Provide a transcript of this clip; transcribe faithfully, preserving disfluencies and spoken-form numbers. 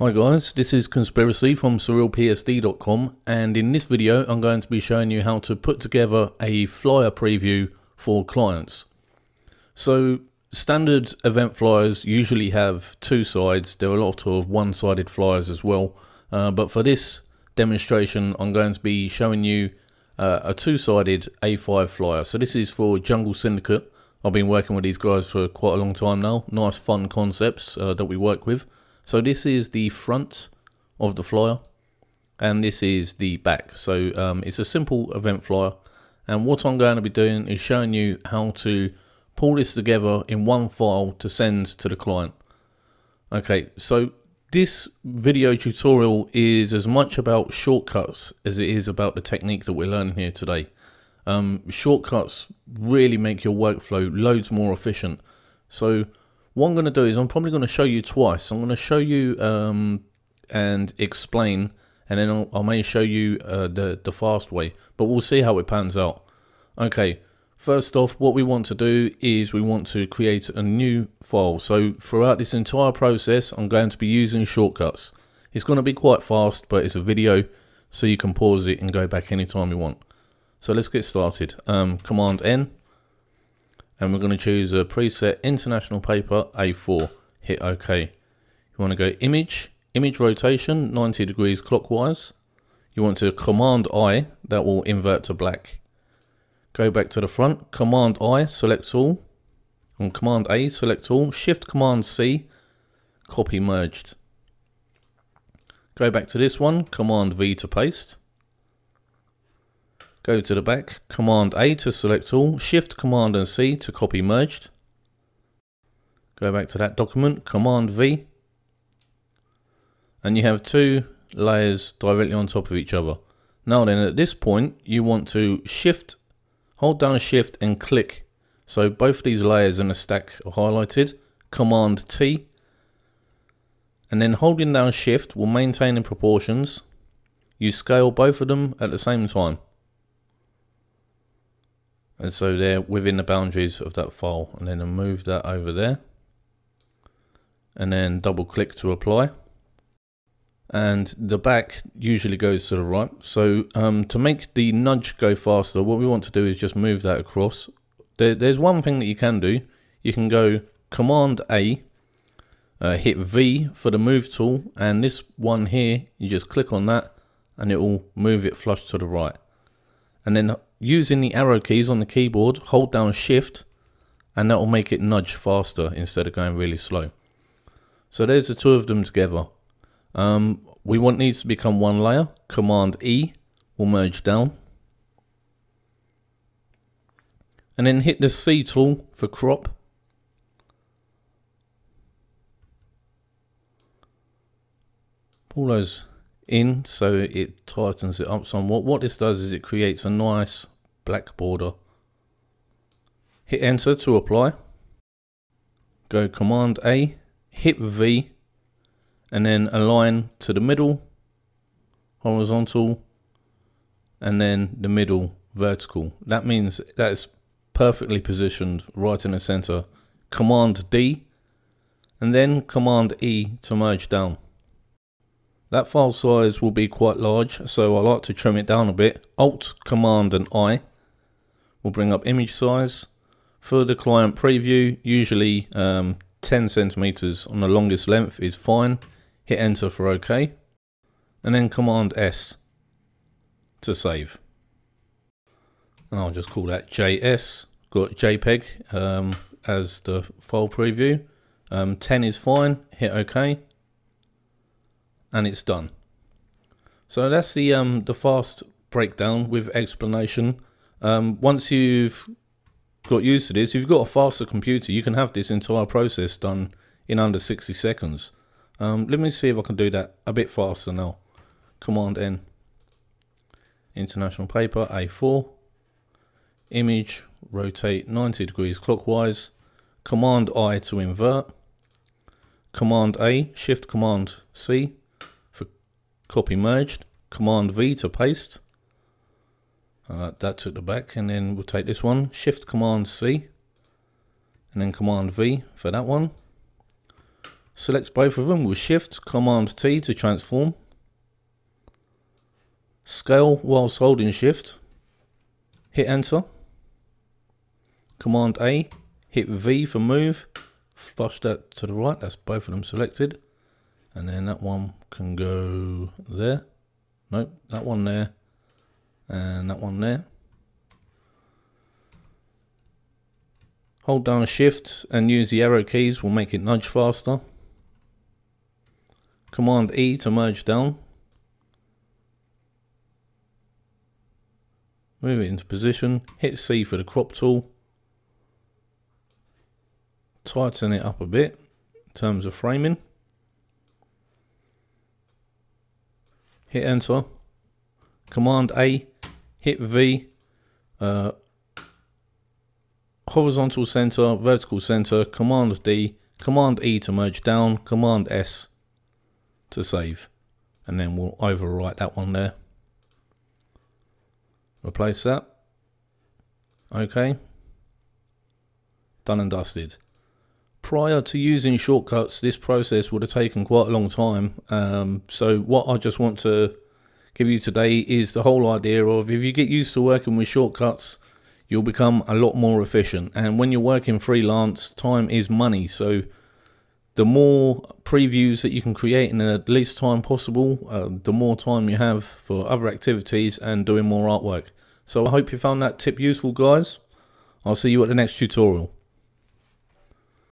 Hi guys, this is Conspiracy from surreal p s d dot com, and in this video I'm going to be showing you how to put together a flyer preview for clients. So standard event flyers usually have two sides. There are a lot of one-sided flyers as well, uh, but for this demonstration I'm going to be showing you uh, a two-sided A five flyer. So this is for Jungle Syndicate. I've been working with these guys for quite a long time now. Nice fun concepts uh, that we work with. So this is the front of the flyer and this is the back. So um, it's a simple event flyer, and what I'm going to be doing is showing you how to pull this together in one file to send to the client. Okay, so this video tutorial is as much about shortcuts as it is about the technique that we're learning here today. Um, shortcuts really make your workflow loads more efficient. So what I'm going to do is I'm probably going to show you twice. I'm going to show you um, and explain, and then I'll, I may show you uh, the, the fast way, but we'll see how it pans out. Okay, first off, what we want to do is we want to create a new file. So throughout this entire process, I'm going to be using shortcuts. It's going to be quite fast, but it's a video, so you can pause it and go back anytime you want. So let's get started. Um, Command N. And we're going to choose a preset international paper A four. Hit OK. You want to go image, image rotation ninety degrees clockwise. You want to Command I, that will invert to black. Go back to the front, Command I, select all. On Command A, select all. Shift Command C, copy merged. Go back to this one, Command V to paste. Go to the back, Command A to select all, Shift Command and C to copy merged. Go back to that document, Command V. And you have two layers directly on top of each other. Now then, at this point, you want to Shift, hold down Shift and click. So both these layers in the stack are highlighted, Command T. And then holding down Shift will maintain in proportions. You scale both of them at the same time. And so they're within the boundaries of that file, and then I'll move that over there and then double click to apply. And the back usually goes to the right. So um, to make the nudge go faster, what we want to do is just move that across. There, there's one thing that you can do. You can go Command A, uh, hit V for the move tool, and this one here, you just click on that and it will move it flush to the right. And then using the arrow keys on the keyboard, hold down Shift, and that will make it nudge faster instead of going really slow. So there's the two of them together. Um, we want these to become one layer. Command E will merge down. And then hit the C tool for crop. Pull those in so it tightens it up somewhat. What this does is it creates a nice black border. Hit enter to apply. Go Command A, hit V, and then align to the middle, horizontal, and then the middle, vertical. That means that is perfectly positioned right in the center. Command D, and then Command E to merge down. That file size will be quite large, so I like to trim it down a bit. Alt, Command and I will bring up image size. For the client preview, usually um, ten centimeters on the longest length is fine. Hit enter for OK. And then Command S to save. And I'll just call that J S. Got JPEG um, as the file preview. Um, ten is fine. Hit OK. And it's done. So that's the um, the fast breakdown with explanation. Um, once you've got used to this, if you've got a faster computer, you can have this entire process done in under sixty seconds. Um, let me see if I can do that a bit faster now. Command N, international paper A four, image rotate ninety degrees clockwise. Command I to invert. Command A, Shift Command C for copy merged, Command V to paste. Uh, that took the back, and then we'll take this one, Shift Command C, and then Command V for that one. Select both of them with Shift, Command T to transform. Scale whilst holding Shift. Hit Enter. Command A. Hit V for move. Flush that to the right. That's both of them selected. And then that one can go there. Nope, that one there. And that one there. Hold down Shift and use the arrow keys will make it nudge faster. Command E to merge down. Move it into position. Hit C for the crop tool. Tighten it up a bit in terms of framing. Hit Enter. Command A. Hit V. Uh, horizontal center, vertical center, Command D, Command E to merge down, Command S to save, and then we'll overwrite that one there. Replace that. Okay. Done and dusted. Prior to using shortcuts, this process would have taken quite a long time. Um, so what I just want to give you today is the whole idea of if you get used to working with shortcuts, you'll become a lot more efficient. And when you're working freelance, time is money. So the more previews that you can create in the least time possible, uh, the more time you have for other activities and doing more artwork. So I hope you found that tip useful, guys. I'll see you at the next tutorial.